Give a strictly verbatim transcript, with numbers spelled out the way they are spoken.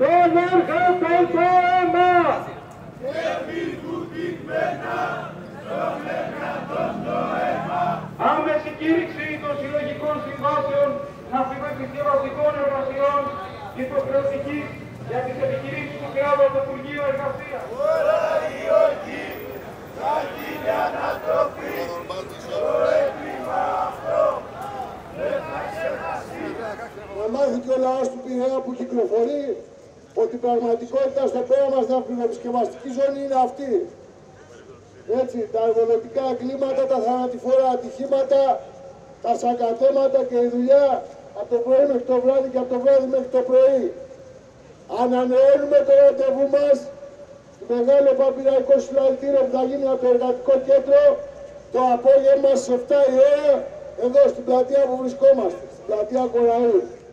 τον έρχεται το αίμα. Έρθει βουτυγμένα τον έρχεται το αίμα. Άμεση κήρυξη των συλλογικών συμβάσεων αθλητικών εργασιών υποχρεωτικής για τις επιχειρήσεις του κράτους του Υπουργείου Εργασίας. Όλα οι όρκοι θα γίνει ανατροπή. Το έγκλημα αυτό δεν θα ξεχαστεί. Να μάθει και ο λαός του Πειραιά που κυκλοφορεί ότι η πραγματικότητα στο πέρα μας στην αυτοσκευαστική ζώνη είναι αυτή. Έτσι, τα εργολωτικά εγκλήματα, τα θανατηφόρα ατυχήματα, τα σακατέματα και η δουλειά από το πρωί μέχρι το βράδυ και από το βράδυ μέχρι το πρωί. Ανανεώνουμε το ραντεβού μας στο μεγάλο παπειραϊκό συλλαλητήριο που θα γίνει από το εργατικό κέντρο το απόγευμα στις επτά η ώρα εδώ στην πλατεία που βρισκόμαστε, στην πλατεία Κοραή.